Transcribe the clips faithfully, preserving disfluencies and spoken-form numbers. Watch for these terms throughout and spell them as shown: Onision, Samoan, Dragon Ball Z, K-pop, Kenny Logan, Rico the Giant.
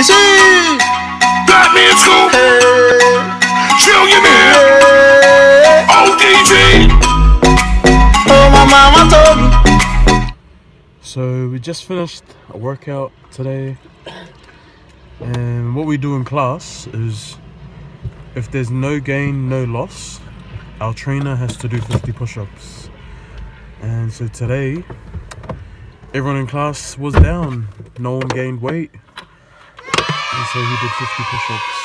It's it. Got me in school. Hey. Trillionaire. Hey. O D G. Oh, my mama told me. So we just finished a workout today. And what we do in class is, if there's no gain, no loss, our trainer has to do fifty push-ups. And so today, everyone in class was down. No one gained weight. And so he did fifty push-ups.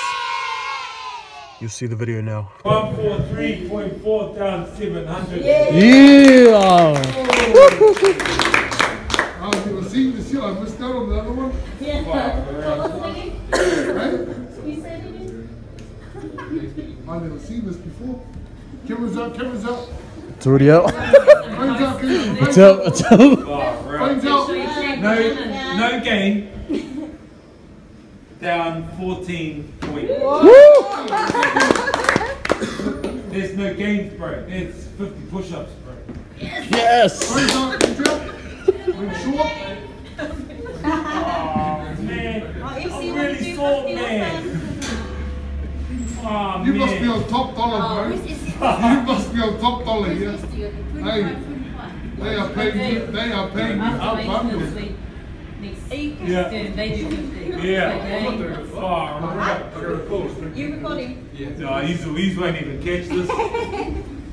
You'll see the video now. one forty-three point four times seven hundred. Yeah! Yeah. I was going to see this year. I missed out on the other one. Yeah. Wow. I've never seen this before. Cameras up, cameras up. It's already out. Phones out, it's out, it's out. Phones out. No, no gain. Down fourteen points. There's no gains, bro. There's fifty push-ups, bro. Yes. Phones out, phones out. We're short. Oh, man. I'm really sore, man. Oh, you man. must be on top dollar, bro. Oh, you must be on top dollar, yeah. Hey, they are paying you. They are paying you out bundles. Yeah. They do fifty. Yeah. Alright. You recording? Yeah. No, he's he's won't even catch this.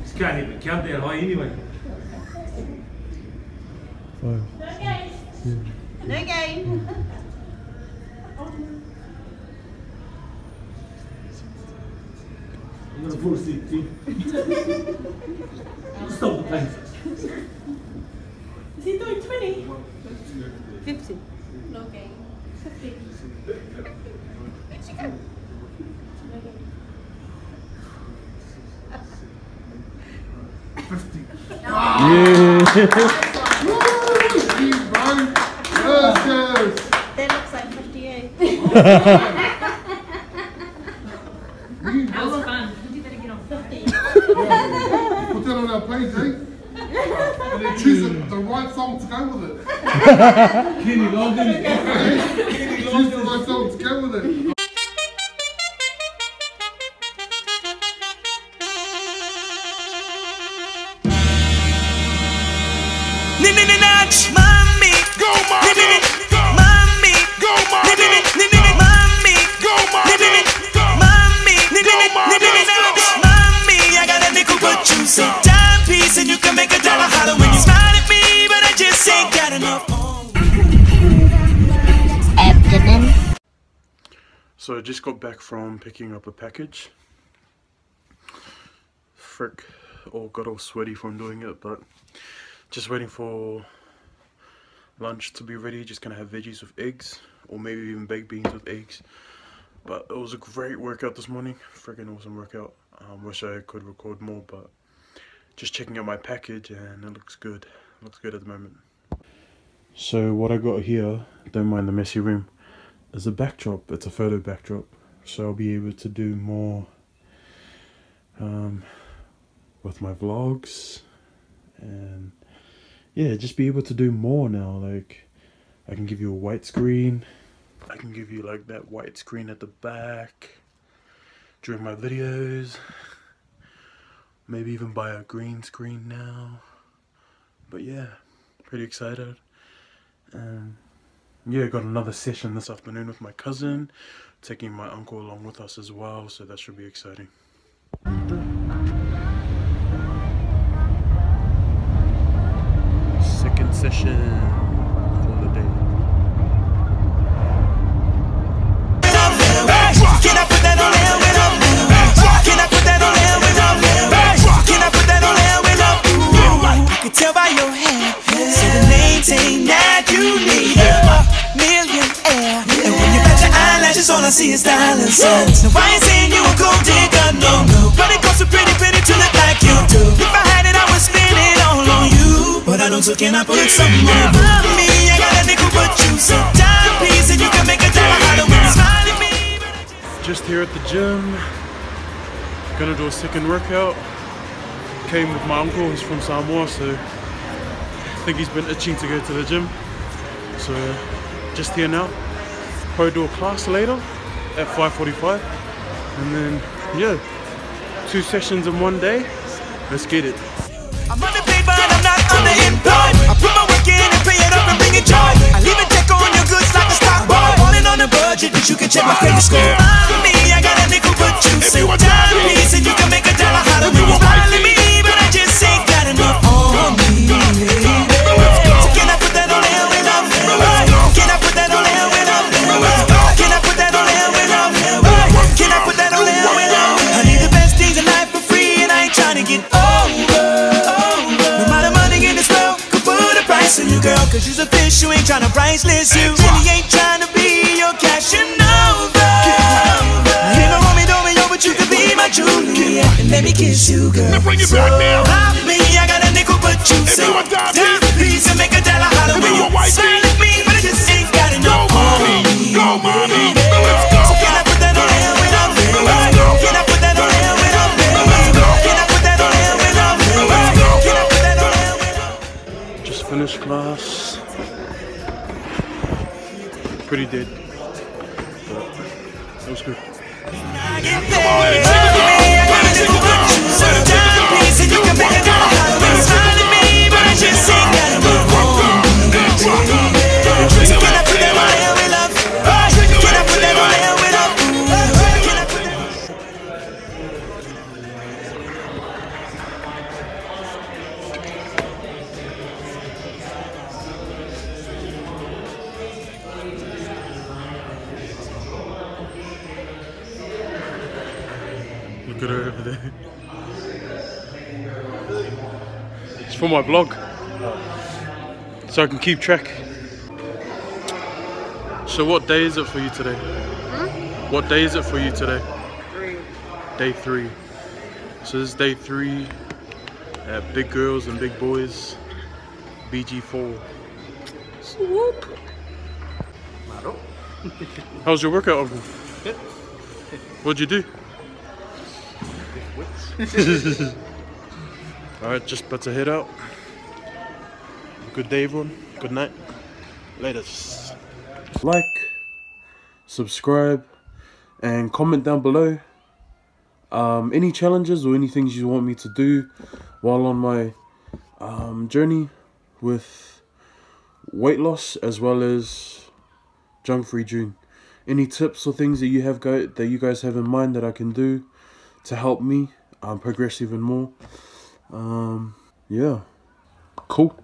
Just can't even count that high anyway. No game. No game. I'm gonna fall asleep, see? Stop the pain. Is he doing twenty? fifty. No game. fifty. Where'd she go? fifty. Yeah! Woo! That looks like fifty-eight. That was fun. Put that on our page, eh? And then choose the, the right song to go with it. Kenny Logan. Kenny Logan. Choose the right song to go with it. So I just got back from picking up a package. Frick, all got all sweaty from doing it, but just waiting for lunch to be ready. Just gonna have veggies with eggs, or maybe even baked beans with eggs. But it was a great workout this morning. Freaking awesome workout. I um, wish I could record more, but just checking out my package and it looks good. It looks good at the moment. So what I got here, don't mind the messy room, is a backdrop. It's a photo backdrop, so I'll be able to do more um, with my vlogs, and yeah, just be able to do more now. Like, I can give you a white screen, I can give you like that white screen at the back during my videos, maybe even buy a green screen now. But yeah, pretty excited. Um, yeah, got another session this afternoon with my cousin, taking my uncle along with us as well, so that should be exciting. Second session for the day. Can I put that on there? Can I put that on there? Can I put that on there? I can tell by your hair, so the maintain that you need it. Million air, and when you got your eyelashes, all I see is silence. So why ain't saying you a gold digger, no, no. But it goes so pretty, pretty to look like you do. If I had it, I would spend it all on you. But I don't, so can I put some more on me? I got a nickel, but you so timepiece, and you can make a dollar out of it. Smile at me. Just here at the gym, gonna do a second workout. Came with my uncle, he's from Samoa, so I think he's been itching to go to the gym. So. Just here now, probably do a class later at five forty-five, and then yeah, two sessions in one day. Let's get it. I'm on the big band, I'm not on the import. I put my work in and pay it up and bring it joy. I leave a check on your goods like a stock boy. I want it on a budget that you can check my credit score. Mind me, I got a nickel but you say down me, so you can make a dollar how to move. Mind me, but I just ain't got enough on me. So can I put that on the hill when I'm living? Can I put that on the hill when I'm living? Can I put that on the hill when I'm living? Can I put that on the hill when I'm living? I need the best things in life for free, and I ain't trying to get over. You girl, cause you's a fish, you ain't tryna priceless you. And he ain't tryna be your Casanova. You don't want me, don't me, yo, but you can be my Julia. And let me kiss you, girl. Now bring it so back now. Love me, I got a nickel, but you and say down the piece and make a dollar out of me. You smile at me, but I just ain't got enough on me. Go, mommy, go, mommy. So can I put that on the hill when I'm living? Can I put that on the hill when I'm living? Can I put that on the hill when I'm living? Can I put that on the hill when I'm living? Just finished class. Pretty dead, but it was good. Look at her over there. It's for my vlog, so I can keep track. So what day is it for you today? Huh? What day is it for you today? Three. Day three. So this is day three at Big Girls and Big Boys B G four. Swoop. How was your workout, Uncle? Good. What'd you do? Alright, just about to head out. Good day, everyone. Good night. Laters. Like, subscribe, and comment down below um, any challenges or any things you want me to do while on my um, journey with weight loss as well as Junk Free June. Any tips or things that you have go that you guys have in mind that I can do to help me um, progress even more. Um, yeah, cool.